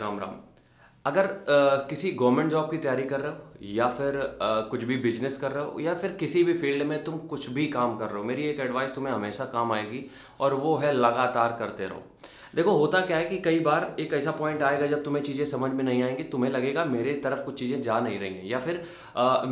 राम राम। अगर किसी government job की तैयारी कर रहे हो या फिर कुछ भी बिजनेस कर रहे हो या फिर किसी भी फील्ड में तुम कुछ भी काम कर रहे हो, मेरी एक एडवाइस तुम्हें हमेशा काम आएगी और वो है लगातार करते रहो। देखो होता क्या है कि कई बार एक ऐसा पॉइंट आएगा जब तुम्हें चीज़ें समझ में नहीं आएंगी, तुम्हें लगेगा मेरे तरफ कुछ चीज़ें जा नहीं रही हैं या फिर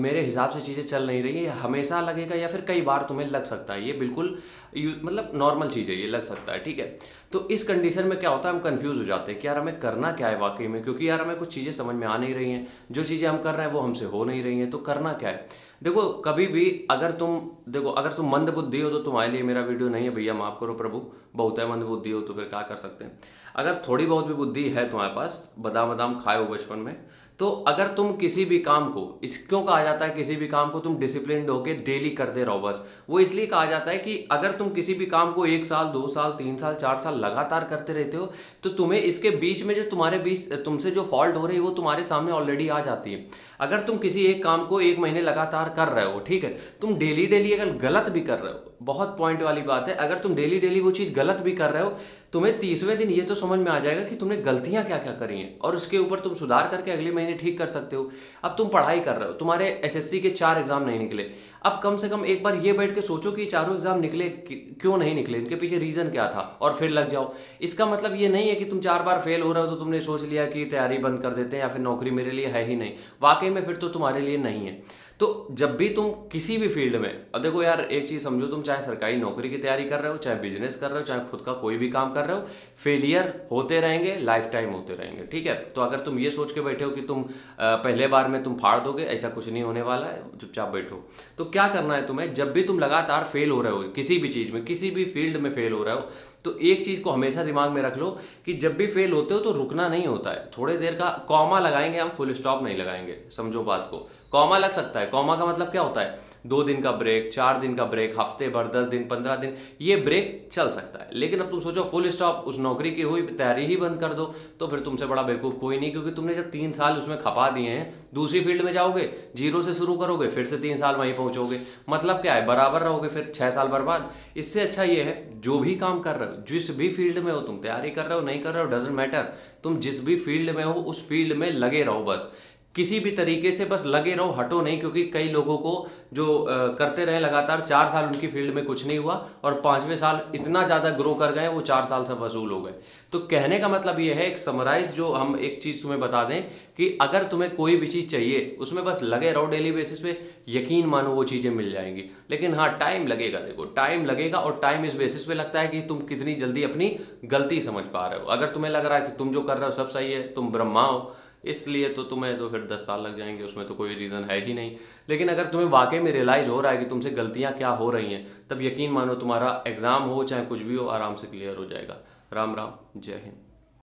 मेरे हिसाब से चीज़ें चल नहीं रही हैं, हमेशा लगेगा या फिर कई बार तुम्हें लग सकता है। ये बिल्कुल मतलब नॉर्मल चीज़ है, ये लग सकता है, ठीक है। तो इस कंडीशन में क्या होता है, हम कंफ्यूज हो जाते हैं कि यार हमें करना क्या है वाकई में, क्योंकि यार हमें कुछ चीज़ें समझ में आ नहीं रही हैं, जो चीज़ें हम कर रहे हैं वो हमसे हो नहीं रही हैं, तो करना क्या है। देखो कभी भी अगर तुम मंदबुद्धि हो तो तुम्हारे लिए मेरा वीडियो नहीं है भैया, माफ़ करो प्रभु, बहुत है मंदबुद्धि हो तो फिर क्या कर सकते हैं। अगर थोड़ी बहुत भी बुद्धि है तुम्हारे पास, बादाम खाए हो बचपन में, तो अगर तुम किसी भी काम को, इस क्यों कहा जाता है किसी भी काम को तुम डिसिप्लिन होकर डेली करते रहो, बस वो इसलिए कहा जाता है कि अगर तुम किसी भी काम को 1 साल 2 साल 3 साल 4 साल लगातार करते रहते हो तो तुम्हें इसके बीच में जो तुमसे जो फॉल्ट हो रही है वो तुम्हारे सामने ऑलरेडी आ जाती है। अगर तुम किसी एक काम को 1 महीने लगातार कर रहे हो, ठीक है, तुम डेली अगर गलत भी कर रहे हो, बहुत पॉइंट वाली बात है, अगर तुम डेली वो चीज़ गलत भी कर रहे हो, तुम्हें 30वें दिन ये तो समझ में आ जाएगा कि तुमने गलतियां क्या क्या करी हैं और उसके ऊपर तुम सुधार करके अगले महीने ठीक कर सकते हो। अब तुम पढ़ाई कर रहे हो, तुम्हारे SSC के 4 एग्ज़ाम नहीं निकले, अब कम से कम एक बार ये बैठ के सोचो कि 4 एग्ज़ाम निकले क्यों नहीं निकले, इनके पीछे रीज़न क्या था, और फिर लग जाओ। इसका मतलब ये नहीं है कि तुम 4 बार फेल हो रहे हो तो तुमने सोच लिया कि तैयारी बंद कर देते हैं या फिर नौकरी मेरे लिए है ही नहीं, वाकई में फिर तो तुम्हारे लिए नहीं है। तो जब भी तुम किसी भी फील्ड में, अब देखो यार एक चीज़ समझो, तुम चाहे सरकारी नौकरी की तैयारी कर रहे हो, चाहे बिजनेस कर रहे हो, चाहे खुद का कोई भी काम कर रहे हो, फेलियर होते रहेंगे, लाइफ टाइम होते रहेंगे, ठीक है। तो अगर तुम ये सोच के बैठे हो कि तुम पहले बार में तुम फाड़ दोगे, ऐसा कुछ नहीं होने वाला है, चुपचाप बैठो। तो क्या करना है तुम्हें, जब भी तुम लगातार फेल हो रहे हो किसी भी चीज़ में, किसी भी फील्ड में फेल हो रहे हो, तो एक चीज़ को हमेशा दिमाग में रख लो कि जब भी फेल होते हो तो रुकना नहीं होता है, थोड़ी देर का कॉमा लगाएंगे हम, फुल स्टॉप नहीं लगाएंगे, समझो बात को। कॉमा लग सकता है, कॉमा का मतलब क्या होता है, 2 दिन का ब्रेक, 4 दिन का ब्रेक, हफ्ते भर, 10 दिन, 15 दिन, ये ब्रेक चल सकता है। लेकिन अब तुम सोचो फुल स्टॉप, उस नौकरी की हुई तैयारी ही बंद कर दो, तो फिर तुमसे बड़ा बेवकूफ़ कोई नहीं, क्योंकि तुमने जब 3 साल उसमें खपा दिए हैं, दूसरी फील्ड में जाओगे, 0 से शुरू करोगे, फिर से 3 साल वहीं पहुँचोगे, मतलब क्या है, बराबर रहोगे, फिर 6 साल बर्बाद। इससे अच्छा ये है जो भी काम कर रहे हो, जिस भी फील्ड में हो, तुम तैयारी कर रहे हो नहीं कर रहे हो, डजेंट मैटर, तुम जिस भी फील्ड में हो उस फील्ड में लगे रहो, बस किसी भी तरीके से बस लगे रहो, हटो नहीं। क्योंकि कई लोगों को जो करते रहे लगातार, 4 साल उनकी फील्ड में कुछ नहीं हुआ और 5वें साल इतना ज़्यादा ग्रो कर गए, वो 4 साल से वसूल हो गए। तो कहने का मतलब ये है, एक समराइज़ जो हम एक चीज़ तुम्हें बता दें कि अगर तुम्हें कोई भी चीज़ चाहिए उसमें बस लगे रहो डेली बेसिस पे, यकीन मानो वो चीज़ें मिल जाएंगी। लेकिन हाँ टाइम लगेगा, देखो टाइम लगेगा, और टाइम इस बेसिस पे लगता है कि तुम कितनी जल्दी अपनी गलती समझ पा रहे हो। अगर तुम्हें लग रहा है कि तुम जो कर रहे हो सब सही है, तुम ब्रह्मा हो, इसलिए तो तुम्हें तो फिर 10 साल लग जाएंगे, उसमें तो कोई रीज़न है ही नहीं। लेकिन अगर तुम्हें वाकई में रियलाइज़ हो रहा है कि तुमसे गलतियां क्या हो रही हैं, तब यकीन मानो तुम्हारा एग्ज़ाम हो चाहे कुछ भी हो, आराम से क्लियर हो जाएगा। राम राम, जय हिंद।